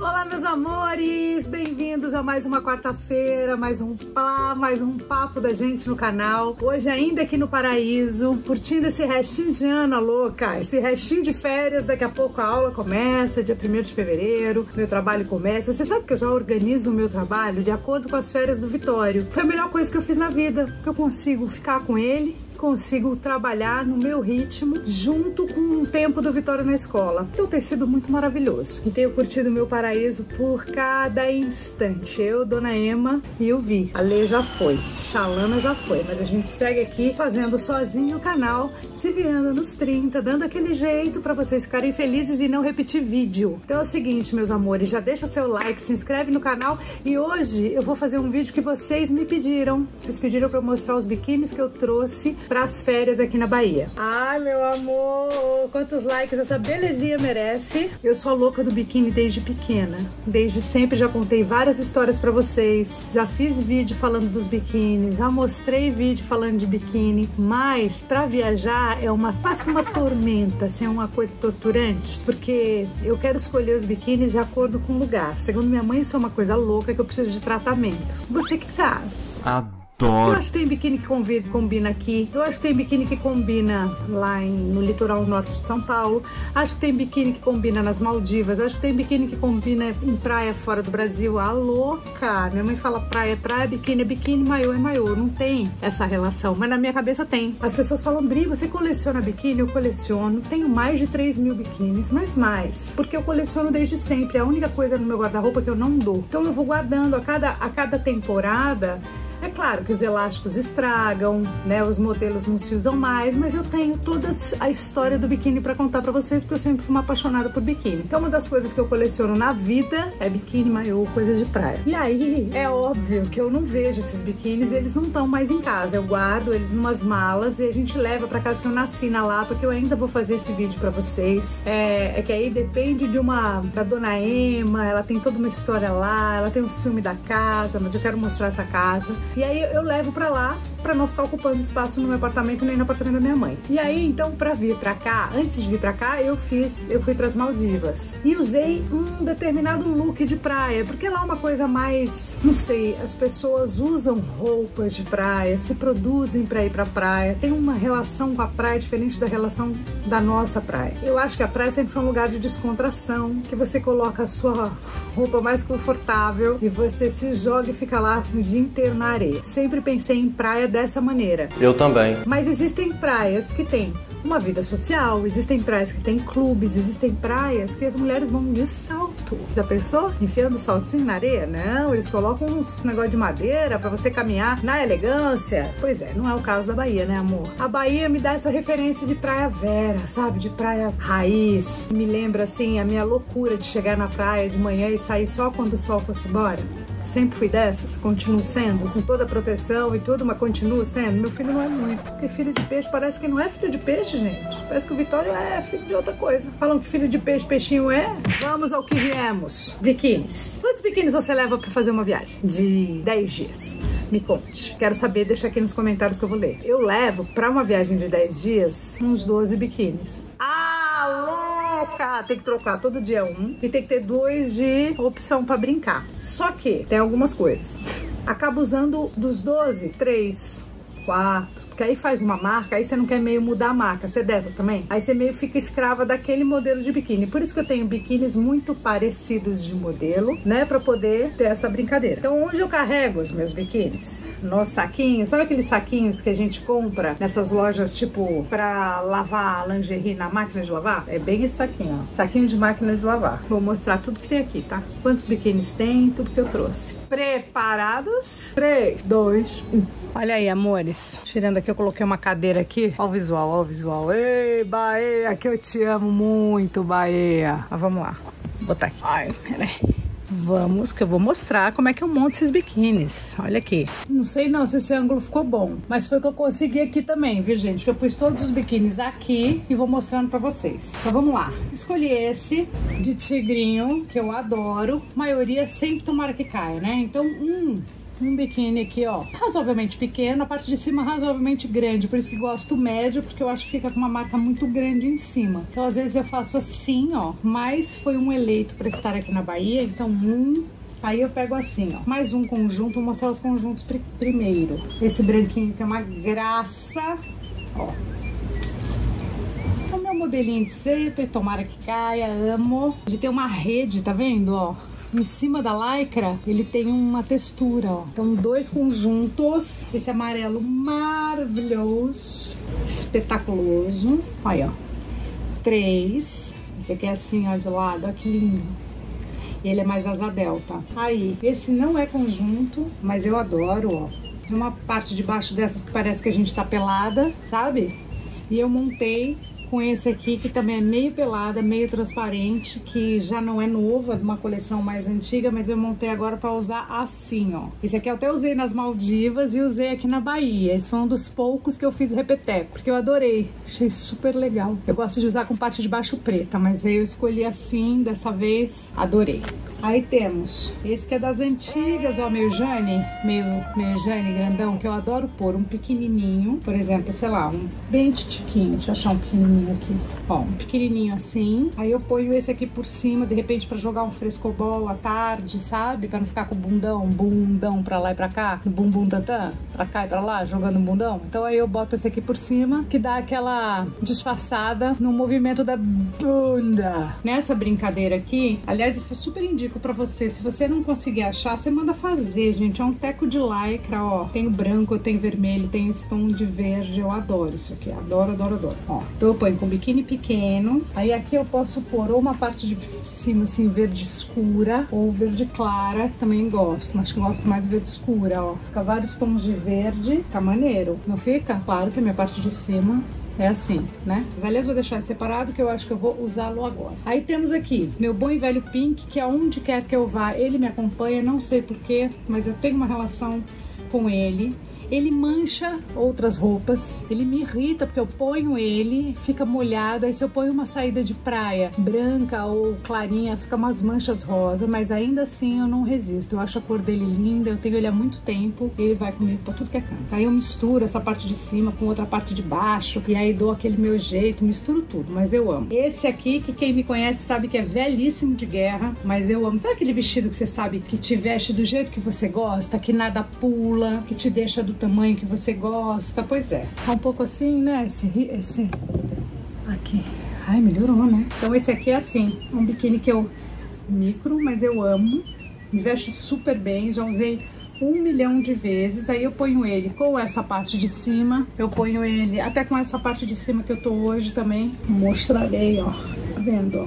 Olá, meus amores! Bem-vindos a mais uma quarta-feira, mais um papo da gente no canal. Hoje ainda aqui no paraíso, curtindo esse restinho de ano, louca, esse restinho de férias. Daqui a pouco a aula começa, dia 1º de fevereiro, meu trabalho começa. Você sabe que eu já organizo o meu trabalho de acordo com as férias do Vitório. Foi a melhor coisa que eu fiz na vida, porque eu consigo ficar com ele, consigo trabalhar no meu ritmo junto com o tempo do Vitório na escola. Então tem sido muito maravilhoso e tenho curtido o meu paraíso por cada instante. Eu, Dona Ema e o Vi. A Lê já foi, Xalana já foi, mas a gente segue aqui fazendo sozinho o canal, se virando nos 30, dando aquele jeito pra vocês ficarem felizes e não repetir vídeo. Então é o seguinte, meus amores, já deixa seu like, se inscreve no canal e hoje eu vou fazer um vídeo que vocês me pediram. Vocês pediram pra eu mostrar os biquínis que eu trouxe para as férias aqui na Bahia. Ai, meu amor, quantos likes essa belezinha merece. Eu sou a louca do biquíni desde pequena, desde sempre. Já contei várias histórias para vocês, já fiz vídeo falando dos biquínis, já mostrei vídeo falando de biquíni, mas para viajar é uma quase uma tormenta, assim, é uma coisa torturante, porque eu quero escolher os biquínis de acordo com o lugar. Segundo minha mãe, isso é uma coisa louca que eu preciso de tratamento. Você, o que você acha? Eu acho que tem biquíni que combina aqui. Eu acho que tem biquíni que combina lá no litoral norte de São Paulo. Acho que tem biquíni que combina nas Maldivas. Acho que tem biquíni que combina em praia fora do Brasil. Ah, louca! Minha mãe fala praia é praia, biquíni é biquíni, maiô é maiô. Não tem essa relação, mas na minha cabeça tem. As pessoas falam, Bri, você coleciona biquíni? Eu coleciono. Tenho mais de 3.000 biquínis, mas mais. Porque eu coleciono desde sempre. É a única coisa no meu guarda-roupa que eu não dou. Então eu vou guardando a cada temporada. É claro que os elásticos estragam, né? Os modelos não se usam mais, mas eu tenho toda a história do biquíni pra contar pra vocês, porque eu sempre fui uma apaixonada por biquíni. Então uma das coisas que eu coleciono na vida é biquíni, maiô, coisas de praia. E aí, é óbvio que eu não vejo esses biquínis, eles não estão mais em casa. Eu guardo eles numas malas e a gente leva pra casa que eu nasci, na Lapa, que eu ainda vou fazer esse vídeo pra vocês. É que aí depende de da Dona Ema, ela tem toda uma história lá, ela tem um ciúme da casa, mas eu quero mostrar essa casa. E aí eu levo pra lá pra não ficar ocupando espaço no meu apartamento nem no apartamento da minha mãe. E aí, então, pra vir pra cá, antes de vir pra cá, eu fui pras Maldivas. E usei um determinado look de praia, porque lá é uma coisa mais, não sei, as pessoas usam roupas de praia, se produzem pra ir pra praia, tem uma relação com a praia diferente da relação da nossa praia. Eu acho que a praia sempre foi um lugar de descontração, que você coloca a sua roupa mais confortável e você se joga e fica lá o dia inteiro na areia. Sempre pensei em praia dessa maneira. Eu também. Mas existem praias que têm uma vida social, existem praias que tem clubes, existem praias que as mulheres vão de salto. Já pensou? Enfiando saltinho na areia? Não, eles colocam uns negócio de madeira pra você caminhar na elegância. Pois é, não é o caso da Bahia, né, amor? A Bahia me dá essa referência de praia vera, sabe? De praia raiz. Me lembra, assim, a minha loucura de chegar na praia de manhã e sair só quando o sol fosse embora. Sempre fui dessas, continuo sendo, com toda a proteção e tudo, mas continuo sendo. Meu filho não é muito, porque filho de peixe parece que não é filho de peixe, gente. Parece que o Vitório é filho de outra coisa. Falam que filho de peixe, peixinho é. Vamos ao que viemos. Biquínis. Quantos biquínis você leva pra fazer uma viagem de 10 dias? Me conte. Quero saber, deixa aqui nos comentários que eu vou ler. Eu levo pra uma viagem de 10 dias uns 12 biquínis. Tem que trocar todo dia um e tem que ter 2 de opção pra brincar. Só que tem algumas coisas. Acaba usando dos 12, 3, 4... Porque aí faz uma marca, aí você não quer meio mudar a marca. Você é dessas também? Aí você meio fica escrava daquele modelo de biquíni. Por isso que eu tenho biquínis muito parecidos de modelo, né? Pra poder ter essa brincadeira. Então, onde eu carrego os meus biquínis? Nos saquinhos. Sabe aqueles saquinhos que a gente compra nessas lojas, tipo, pra lavar a lingerie na máquina de lavar? É bem esse saquinho, ó. Saquinho de máquina de lavar. Vou mostrar tudo que tem aqui, tá? Quantos biquínis tem, tudo que eu trouxe. Preparados? 3, 2, 1. Olha aí, amores. Tirando aqui. Eu coloquei uma cadeira aqui. Ó o visual, ó o visual. Ei, Bahia, que eu te amo muito, Bahia. Mas vamos lá. Vou botar aqui. Ai, peraí. Vamos, que eu vou mostrar como é que eu monto esses biquínis. Olha aqui. Não sei não se esse ângulo ficou bom, mas foi o que eu consegui aqui também, viu, gente? Que eu pus todos os biquínis aqui e vou mostrando pra vocês. Então vamos lá. Escolhi esse de tigrinho, que eu adoro. A maioria sempre tomara que caia, né? Então, um biquíni aqui, ó, razoavelmente pequeno, a parte de cima razoavelmente grande, por isso que gosto médio, porque eu acho que fica com uma marca muito grande em cima. Então às vezes eu faço assim, ó, mas foi um eleito pra estar aqui na Bahia, então aí eu pego assim, ó, mais um conjunto, vou mostrar os conjuntos primeiro. Esse branquinho que é uma graça, ó. O meu modelinho de sempre, tomara que caia, amo. Ele tem uma rede, tá vendo, ó? Em cima da lycra, ele tem uma textura, ó. Então, dois conjuntos. Esse amarelo maravilhoso, espetaculoso. Aí, ó. Três. Esse aqui é assim, ó, de lado. Ó, que lindo. Ele é mais asa delta. Aí, esse não é conjunto, mas eu adoro, ó. Uma parte de baixo dessas que parece que a gente tá pelada, sabe? E eu montei com esse aqui, que também é meio pelada, meio transparente, que já não é novo, é de uma coleção mais antiga, mas eu montei agora pra usar assim, ó. Esse aqui eu até usei nas Maldivas e usei aqui na Bahia. Esse foi um dos poucos que eu fiz repeteco, porque eu adorei. Achei super legal. Eu gosto de usar com parte de baixo preta, mas eu escolhi assim, dessa vez, adorei. Aí temos esse que é das antigas, ó, meio Jane grandão, que eu adoro pôr um pequenininho, por exemplo, sei lá, um bem titiquinho, deixa eu achar um pequenininho aqui, ó, um pequenininho assim, aí eu ponho esse aqui por cima, de repente pra jogar um frescobol à tarde, sabe, pra não ficar com o bundão pra lá e pra cá, bumbum tantã, pra cá e pra lá, jogando um bundão, então aí eu boto esse aqui por cima, que dá aquela disfarçada no movimento da bunda. Nessa brincadeira aqui, aliás, esse é super indico pra você, se você não conseguir achar, você manda fazer, gente, é um teco de lycra, ó, tem o branco, eu tenho vermelho, tem esse tom de verde, eu adoro isso aqui, adoro, ó, então eu ponho com biquíni pequeno, aí aqui eu posso pôr ou uma parte de cima, assim, verde escura, ou verde clara, também gosto, mas gosto mais do verde escura, ó, fica vários tons de verde, tá maneiro, não fica? Claro que a minha parte de cima é assim, né? Mas, aliás, vou deixar separado, que eu acho que eu vou usá-lo agora. Aí temos aqui meu bom e velho pink, que aonde quer que eu vá, ele me acompanha, não sei porquê, mas eu tenho uma relação com ele. Ele mancha outras roupas, ele me irrita porque eu ponho ele, fica molhado, aí se eu ponho uma saída de praia branca ou clarinha, fica umas manchas rosa, mas ainda assim eu não resisto, eu acho a cor dele linda, eu tenho ele há muito tempo, ele vai comigo pra tudo que é canto. Aí eu misturo essa parte de cima com outra parte de baixo, e aí dou aquele meu jeito, misturo tudo, mas eu amo. Esse aqui, que quem me conhece sabe que é velhíssimo de guerra, mas eu amo. Sabe aquele vestido que você sabe que te veste do jeito que você gosta, que nada pula, que te deixa do tamanho que você gosta? Pois é, tá um pouco assim, né, esse aqui, ai, melhorou, né? Então esse aqui é assim, um biquíni que eu micro, mas eu amo, me veste super bem, já usei 1 milhão de vezes, aí eu ponho ele com essa parte de cima, eu ponho ele até com essa parte de cima que eu tô hoje também, mostrarei, ó, tá vendo, ó,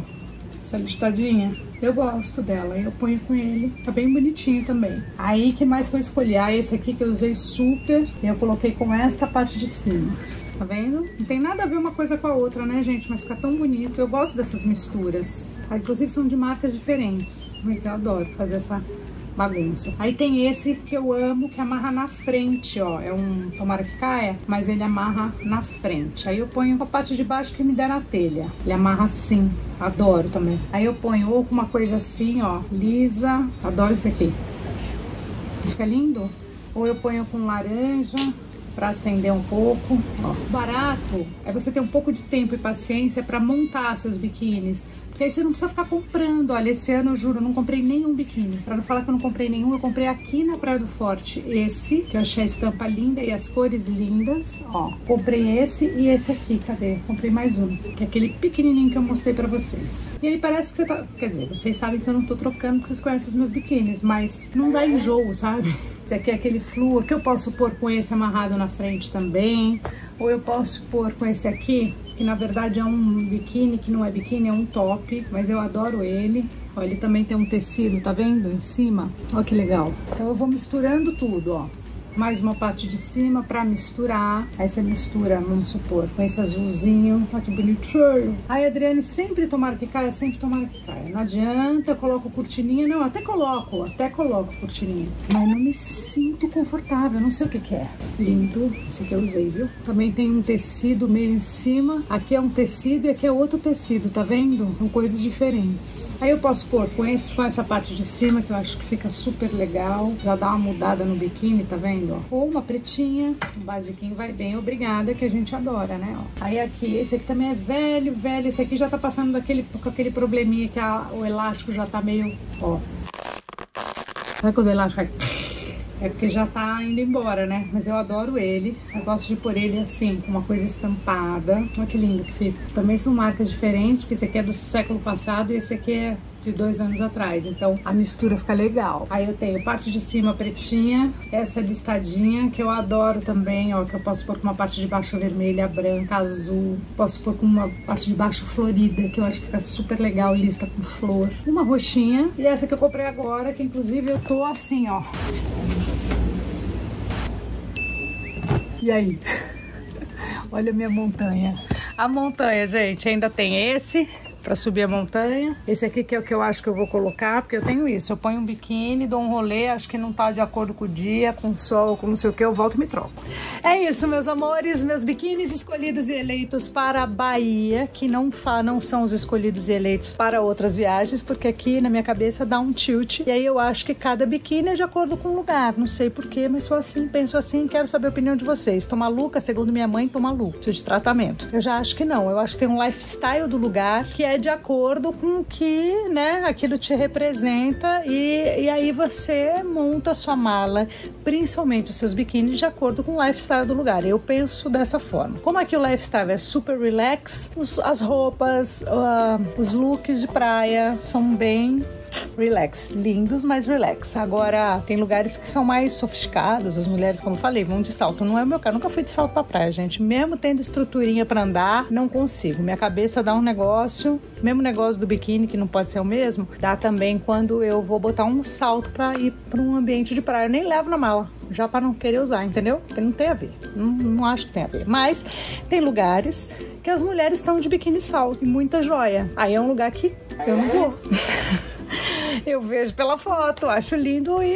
essa listadinha. Eu gosto dela, eu ponho com ele, tá bem bonitinho também. Aí, que mais que eu escolhi? Ah, esse aqui que eu usei super, e eu coloquei com esta parte de cima, tá vendo? Não tem nada a ver uma coisa com a outra, né, gente? Mas fica tão bonito, eu gosto dessas misturas. Ah, inclusive são de marcas diferentes, mas eu adoro fazer essa bagunça. Aí tem esse que eu amo, que amarra na frente, ó, é um tomara que caia, mas ele amarra na frente. Aí eu ponho a parte de baixo que me dá na telha, ele amarra assim, adoro também. Aí eu ponho ou com uma coisa assim, ó, lisa, adoro isso aqui, fica lindo, ou eu ponho com laranja pra acender um pouco, ó. Barato é você ter um pouco de tempo e paciência pra montar seus biquínis. Porque aí você não precisa ficar comprando. Olha, esse ano eu juro, eu não comprei nenhum biquíni. Pra não falar que eu não comprei nenhum, eu comprei aqui na Praia do Forte esse, que eu achei a estampa linda e as cores lindas. Ó, comprei esse e esse aqui, cadê? Comprei mais um, que é aquele pequenininho que eu mostrei pra vocês. E aí parece que você tá... Quer dizer, vocês sabem que eu não tô trocando, porque vocês conhecem os meus biquínis, mas não dá enjoo, sabe? Esse aqui é aquele flúor que eu posso pôr com esse amarrado na frente também. Ou eu posso pôr com esse aqui, que na verdade é um biquíni, que não é biquíni, é um top, mas eu adoro ele. Ó, ele também tem um tecido, tá vendo? Em cima, ó que legal. Então eu vou misturando tudo, ó. mais uma parte de cima pra misturar. Aí você mistura, vamos supor, com esse azulzinho. Olha que bonitinho. Aí, Adriane, sempre tomara que caia, sempre tomara que caia. Não adianta, eu coloco cortininha. Não, até coloco cortininha. Mas não me sinto confortável, não sei o que que é. Lindo, esse aqui eu usei, viu? Também tem um tecido meio em cima. Aqui é um tecido e aqui é outro tecido, tá vendo? São coisas diferentes. Aí eu posso pôr com, essa parte de cima, que eu acho que fica super legal. Já dá uma mudada no biquíni, tá vendo? Ou uma pretinha, o basiquinho vai bem, obrigada, que a gente adora, né? Ó. Aí aqui, esse aqui também é velho, velho, esse aqui já tá passando daquele, com aquele probleminha que o elástico já tá meio, ó. Sabe quando o elástico é porque já tá indo embora, né? Mas eu adoro ele, eu gosto de pôr ele assim, com uma coisa estampada. Olha que lindo que fica. Também são marcas diferentes, porque esse aqui é do século passado e esse aqui é de 2 anos atrás, então a mistura fica legal. Aí eu tenho parte de cima pretinha, essa listadinha que eu adoro também, ó, que eu posso pôr com uma parte de baixo vermelha, branca, azul, posso pôr com uma parte de baixo florida, que eu acho que fica super legal, lista com flor, uma roxinha, e essa que eu comprei agora, que inclusive eu tô assim, ó. E aí? Olha a minha montanha. A montanha, gente, ainda tem esse pra subir a montanha. Esse aqui que é o que eu acho que eu vou colocar, porque eu tenho isso. Eu ponho um biquíni, dou um rolê, acho que não tá de acordo com o dia, com o sol, com não sei o que, eu volto e me troco. É isso, meus amores, meus biquínis escolhidos e eleitos para a Bahia, que não são os escolhidos e eleitos para outras viagens, porque aqui na minha cabeça dá um tilt. E aí eu acho que cada biquíni é de acordo com o lugar. Não sei porquê, mas sou assim, penso assim, quero saber a opinião de vocês. Tô maluca, segundo minha mãe, tô maluca. Preciso de tratamento. Eu já acho que não. Eu acho que tem um lifestyle do lugar que é de acordo com o que, né, aquilo te representa, e aí você monta a sua mala, principalmente os seus biquínis, de acordo com o lifestyle do lugar. Eu penso dessa forma. Como aqui o lifestyle é super relax, as roupas, os looks de praia são bem relax, lindos, mas relax. Agora, tem lugares que são mais sofisticados, as mulheres, como eu falei, vão de salto. Não é o meu caso, nunca fui de salto pra praia, gente. Mesmo tendo estruturinha pra andar, não consigo. Minha cabeça dá um negócio, mesmo negócio do biquíni, que não pode ser o mesmo, dá também quando eu vou botar um salto pra ir pra um ambiente de praia. Eu nem levo na mala, já pra não querer usar, entendeu? Porque não tem a ver, não acho que tem a ver. Mas, tem lugares que as mulheres estão de biquíni e salto, e muita joia. Aí é um lugar que eu não vou. Eu vejo pela foto, acho lindo e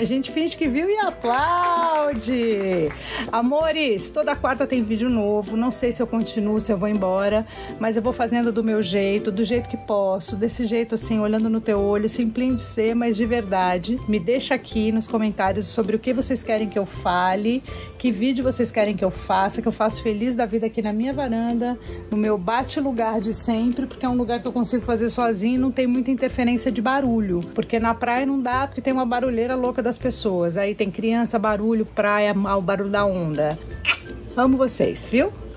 a gente finge que viu e aplaude. Amores, toda quarta tem vídeo novo. Não sei se eu continuo, se eu vou embora, mas eu vou fazendo do meu jeito, do jeito que posso, desse jeito assim, olhando no teu olho, simplinho de ser, mas de verdade. Me deixa aqui nos comentários sobre o que vocês querem que eu fale, que vídeo vocês querem que eu faça, que eu faço feliz da vida aqui na minha varanda, no meu bate-lugar de sempre, porque é um lugar que eu consigo fazer sozinho e não tem muita interferência de barulho, porque na praia não dá, porque tem uma barulheira louca das pessoas, aí tem criança, barulho, praia, o barulho da onda. Amo vocês, viu?